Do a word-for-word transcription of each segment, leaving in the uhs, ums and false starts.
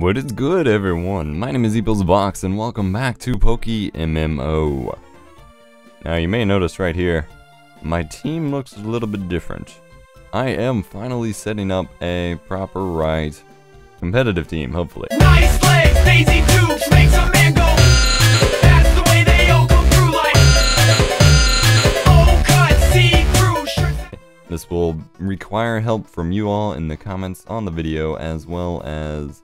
What is good, everyone? My name is EposVox, and welcome back to PokéMMO. Now, you may notice right here, my team looks a little bit different. I am finally setting up a proper, right, competitive team, hopefully. Nice legs, daisy tubes, makes a man go. That's the way they all go through life. Oh, cut, see through. This will require help from you all in the comments on the video, as well as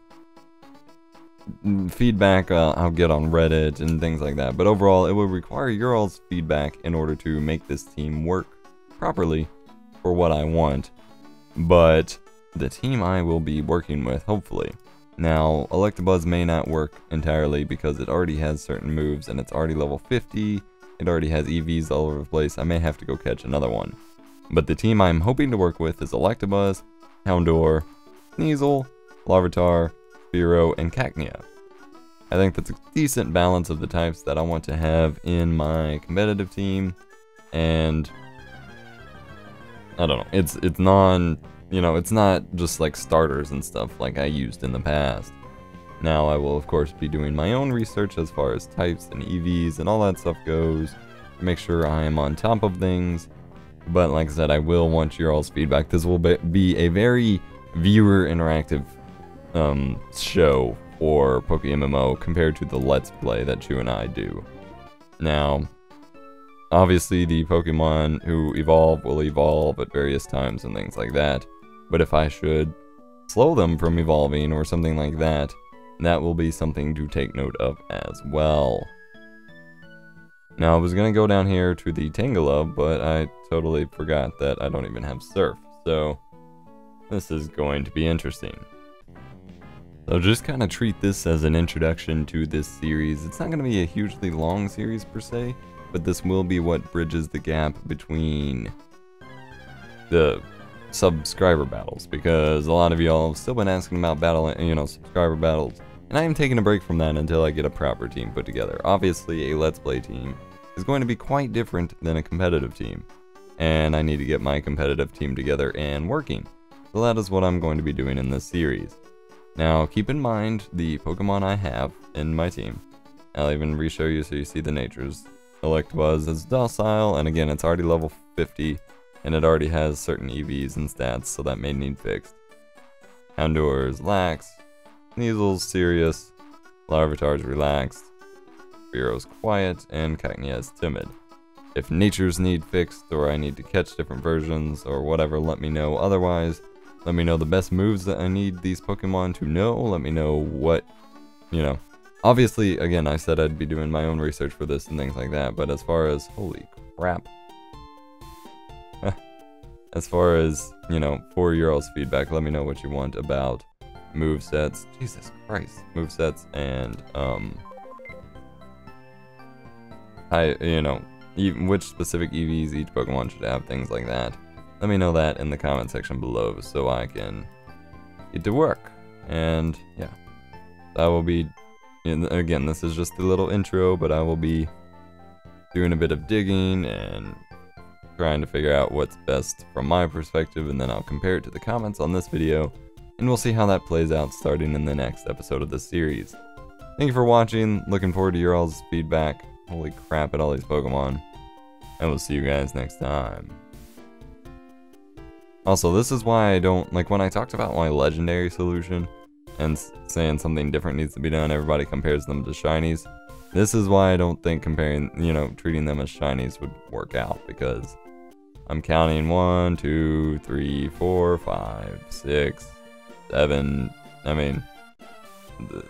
feedback uh, I'll get on Reddit and things like that, but overall it will require your all's feedback in order to make this team work properly for what I want, but the team I will be working with, hopefully. Now, Electabuzz may not work entirely because it already has certain moves and it's already level fifty, it already has E Vs all over the place. I may have to go catch another one, but the team I'm hoping to work with is Electabuzz, Houndour, Sneasel, Larvitar, Fearow, and Cacnea. I think that's a decent balance of the types that I want to have in my competitive team, and I don't know, it's it's non, you know, it's not just like starters and stuff like I used in the past. Now I will of course be doing my own research as far as types and E Vs and all that stuff goes, to make sure I am on top of things, but like I said, I will want your all's feedback. This will be a very viewer interactive um, show or PokéMMO compared to the Let's Play that you and I do. Now, obviously the Pokemon who evolve will evolve at various times and things like that, but if I should slow them from evolving or something like that, that will be something to take note of as well. Now, I was gonna go down here to the Tangela, but I totally forgot that I don't even have Surf, so this is going to be interesting. So just kind of treat this as an introduction to this series. It's not going to be a hugely long series per se, but this will be what bridges the gap between the subscriber battles, because a lot of y'all have still been asking about battle, you know, subscriber battles, and I am taking a break from that until I get a proper team put together. Obviously, a Let's Play team is going to be quite different than a competitive team, and I need to get my competitive team together and working. So that is what I'm going to be doing in this series. Now, keep in mind the Pokemon I have in my team. I'll even re-show you so you see the natures. Electabuzz is docile, and again, it's already level fifty, and it already has certain E Vs and stats, so that may need fixed. Houndour is lax, Sneasel's serious, Larvitar's relaxed, Fearow's quiet, and Cacnea is timid. If natures need fixed, or I need to catch different versions, or whatever, let me know. Otherwise, let me know the best moves that I need these Pokemon to know. Let me know what, you know. Obviously, again, I said I'd be doing my own research for this and things like that, but as far as, holy crap. As far as, you know, for your all's feedback, let me know what you want about movesets. Jesus Christ. Movesets and, um, I, you know, even which specific E Vs each Pokemon should have, things like that. Let me know that in the comment section below so I can get to work. And yeah, I will be, again, this is just a little intro, but I will be doing a bit of digging and trying to figure out what's best from my perspective, and then I'll compare it to the comments on this video, and we'll see how that plays out starting in the next episode of this series. Thank you for watching, looking forward to your all's feedback. Holy crap at all these Pokemon, and we'll see you guys next time. Also, this is why I don't, like when I talked about my legendary solution and saying something different needs to be done, everybody compares them to shinies. This is why I don't think comparing, you know, treating them as shinies would work out, because I'm counting one, two, three, four, five, six, seven. I mean,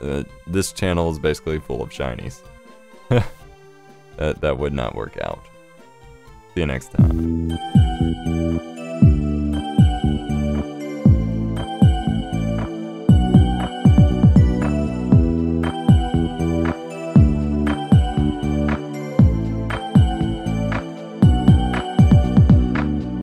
th uh, this channel is basically full of shinies. that, that would not work out. See you next time.